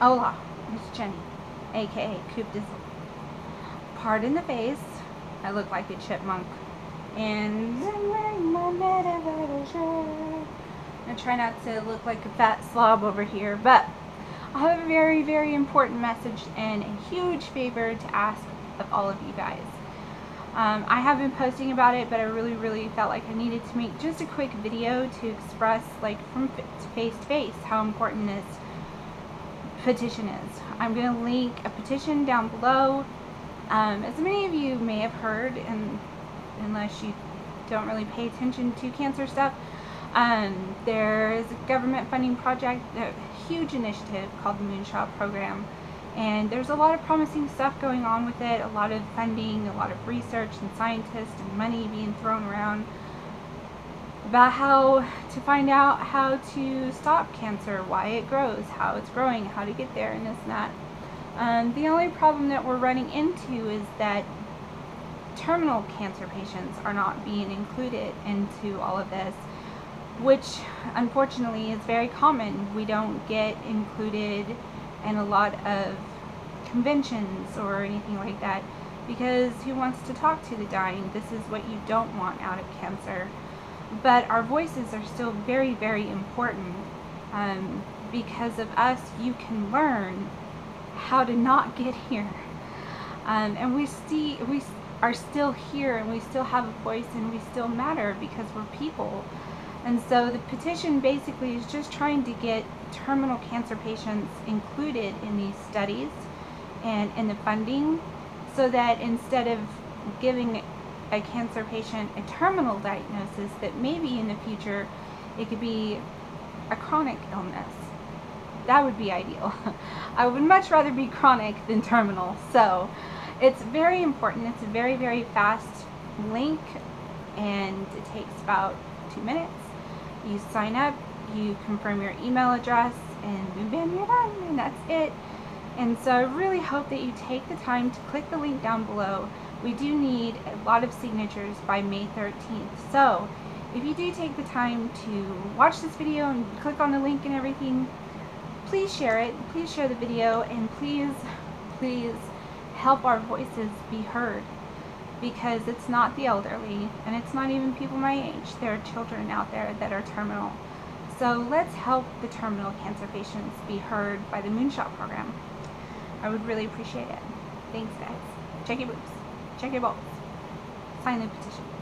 Hola, it's Jenny, aka Coopdizzle. Pardon the face, I look like a chipmunk. And I try not to look like a fat slob over here, but I have a very, very important message and a huge favor to ask of all of you guys. I have been posting about it, but I really, really felt like I needed to make just a quick video to express, like, from face to face, how important this petition is. I'm going to link a petition down below. As many of you may have heard, and unless you don't really pay attention to cancer stuff, there is a government funding project, a huge initiative called the Moonshot Program, and there's a lot of promising stuff going on with it, a lot of funding, a lot of research and scientists and money being thrown around about how to find out how to stop cancer, why it grows, how it's growing, how to get there, and this and that. The only problem that we're running into is that terminal cancer patients are not being included into all of this, which unfortunately is very common. We don't get included in a lot of conventions or anything like that because who wants to talk to the dying? This is what you don't want out of cancer. But our voices are still very, very important. Because of us, you can learn how to not get here. And we are still here, and we still have a voice, and we still matter because we're people. And so the petition basically is just trying to get terminal cancer patients included in these studies and in the funding, so that instead of giving a cancer patient a terminal diagnosis, that maybe in the future it could be a chronic illness. That would be ideal. I would much rather be chronic than terminal. So it's very important. It's a very, very fast link, and it takes about 2 minutes. You sign up, you confirm your email address, and boom, bam, you're done, and that's it. And so I really hope that you take the time to click the link down below. We do need a lot of signatures by May 13th. So if you do take the time to watch this video and click on the link and everything, please share it, please share the video, and please, please help our voices be heard, because it's not the elderly, and it's not even people my age. There are children out there that are terminal. So let's help the terminal cancer patients be heard by the Moonshot Program. I would really appreciate it. Thanks, guys. Check your boobs. Check your balls. Sign the petition.